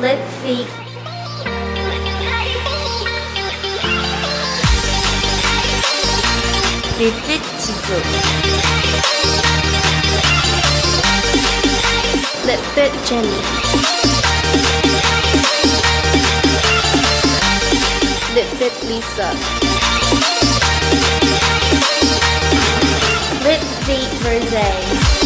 Let's see. Lip Fit Jenny. Lip Fit Lisa. Lip Fit Rosé.